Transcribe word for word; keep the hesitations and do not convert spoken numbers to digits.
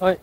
はい。